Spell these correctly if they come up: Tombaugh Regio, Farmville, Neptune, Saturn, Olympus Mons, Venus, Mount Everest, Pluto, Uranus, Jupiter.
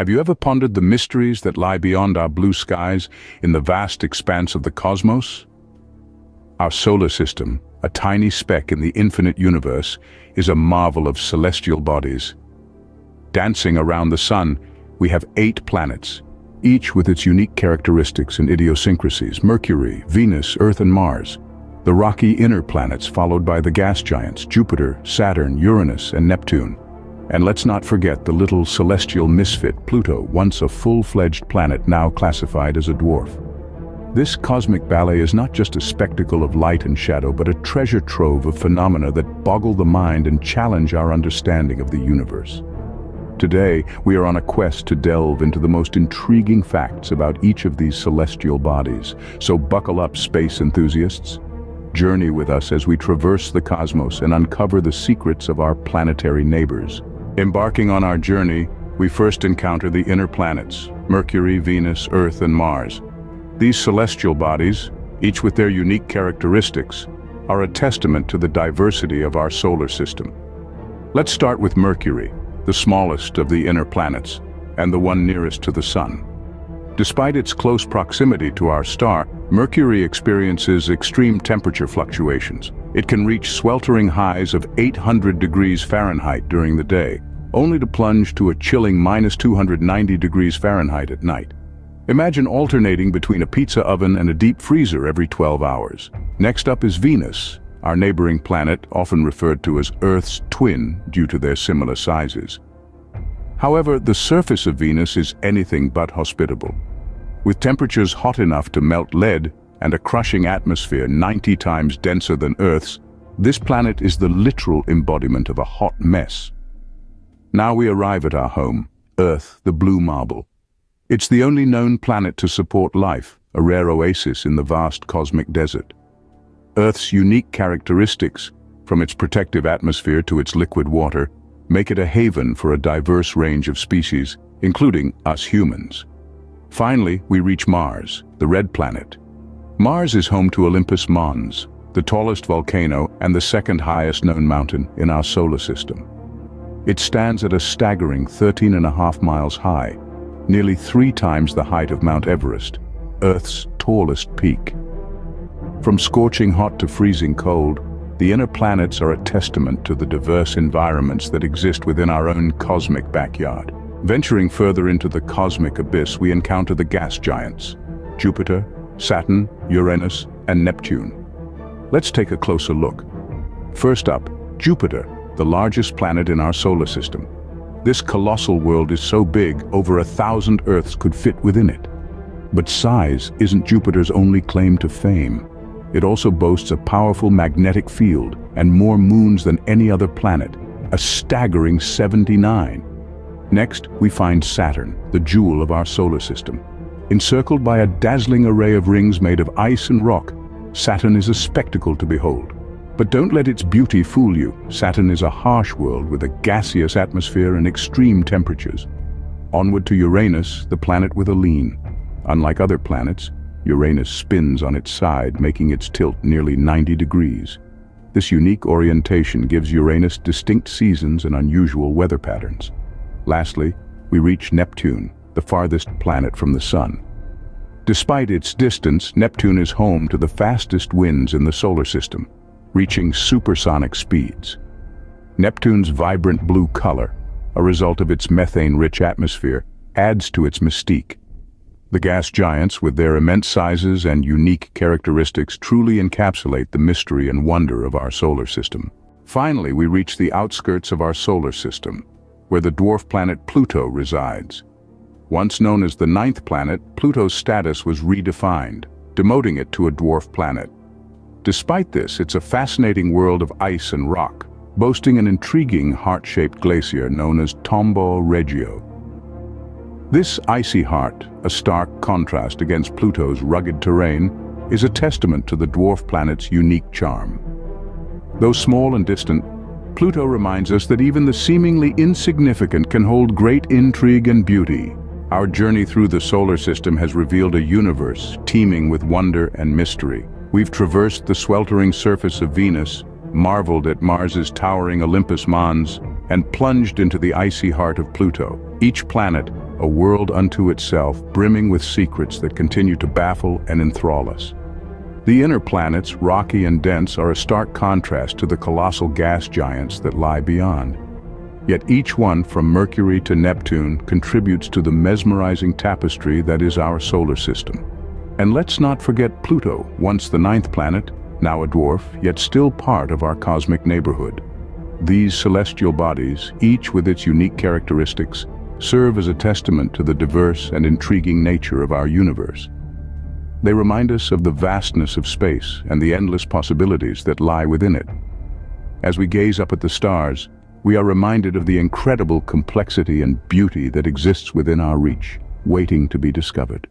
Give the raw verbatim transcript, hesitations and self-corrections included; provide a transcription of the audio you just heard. Have you ever pondered the mysteries that lie beyond our blue skies in the vast expanse of the cosmos? Our solar system, a tiny speck in the infinite universe, is a marvel of celestial bodies. Dancing around the sun, we have eight planets, each with its unique characteristics and idiosyncrasies: Mercury, Venus, Earth and Mars. The rocky inner planets followed by the gas giants, Jupiter, Saturn, Uranus and Neptune. And let's not forget the little celestial misfit Pluto, once a full-fledged planet now classified as a dwarf. This cosmic ballet is not just a spectacle of light and shadow, but a treasure trove of phenomena that boggle the mind and challenge our understanding of the universe. Today, we are on a quest to delve into the most intriguing facts about each of these celestial bodies. So buckle up, space enthusiasts. Journey with us as we traverse the cosmos and uncover the secrets of our planetary neighbors. Embarking on our journey, we first encounter the inner planets, Mercury, Venus, Earth, and Mars. These celestial bodies, each with their unique characteristics, are a testament to the diversity of our solar system. Let's start with Mercury, the smallest of the inner planets, and the one nearest to the Sun. Despite its close proximity to our star, Mercury experiences extreme temperature fluctuations. It can reach sweltering highs of eight hundred degrees Fahrenheit during the day, only to plunge to a chilling minus two hundred ninety degrees Fahrenheit at night. Imagine alternating between a pizza oven and a deep freezer every twelve hours. Next up is Venus, our neighboring planet, often referred to as Earth's twin due to their similar sizes. However, the surface of Venus is anything but hospitable. With temperatures hot enough to melt lead and a crushing atmosphere ninety times denser than Earth's, this planet is the literal embodiment of a hot mess. Now we arrive at our home, Earth, the blue marble. It's the only known planet to support life, a rare oasis in the vast cosmic desert. Earth's unique characteristics, from its protective atmosphere to its liquid water, make it a haven for a diverse range of species, including us humans. Finally, we reach Mars, the red planet. Mars is home to Olympus Mons, the tallest volcano and the second highest known mountain in our solar system. It stands at a staggering thirteen and a half miles high, nearly three times the height of Mount Everest, Earth's tallest peak. From scorching hot to freezing cold, the inner planets are a testament to the diverse environments that exist within our own cosmic backyard. Venturing further into the cosmic abyss, we encounter the gas giants, Jupiter, Saturn, Uranus, and Neptune. Let's take a closer look. First up, Jupiter, the largest planet in our solar system. This colossal world is so big, over a thousand Earths could fit within it. But size isn't Jupiter's only claim to fame. It also boasts a powerful magnetic field and more moons than any other planet, a staggering seventy-nine. Next, we find Saturn, the jewel of our solar system. Encircled by a dazzling array of rings made of ice and rock, Saturn is a spectacle to behold. But don't let its beauty fool you. Saturn is a harsh world with a gaseous atmosphere and extreme temperatures. Onward to Uranus, the planet with a lean. Unlike other planets, Uranus spins on its side, making its tilt nearly ninety degrees. This unique orientation gives Uranus distinct seasons and unusual weather patterns. Lastly, we reach Neptune, the farthest planet from the Sun. Despite its distance, Neptune is home to the fastest winds in the solar system, reaching supersonic speeds. Neptune's vibrant blue color, a result of its methane-rich atmosphere, adds to its mystique. The gas giants, with their immense sizes and unique characteristics, truly encapsulate the mystery and wonder of our solar system. Finally, we reach the outskirts of our solar system, where the dwarf planet Pluto resides. Once known as the ninth planet, Pluto's status was redefined, demoting it to a dwarf planet. Despite this, it's a fascinating world of ice and rock, boasting an intriguing heart-shaped glacier known as Tombaugh Regio. This icy heart, a stark contrast against Pluto's rugged terrain, is a testament to the dwarf planet's unique charm. Though small and distant, Pluto reminds us that even the seemingly insignificant can hold great intrigue and beauty. Our journey through the solar system has revealed a universe teeming with wonder and mystery. We've traversed the sweltering surface of Venus, marveled at Mars's towering Olympus Mons, and plunged into the icy heart of Pluto. Each planet, a world unto itself brimming with secrets that continue to baffle and enthrall us. The inner planets, rocky and dense, are a stark contrast to the colossal gas giants that lie beyond. Yet each one, from Mercury to Neptune, contributes to the mesmerizing tapestry that is our solar system. And let's not forget Pluto, once the ninth planet, now a dwarf, yet still part of our cosmic neighborhood. These celestial bodies, each with its unique characteristics, serve as a testament to the diverse and intriguing nature of our universe. They remind us of the vastness of space and the endless possibilities that lie within it. As we gaze up at the stars, we are reminded of the incredible complexity and beauty that exists within our reach, waiting to be discovered.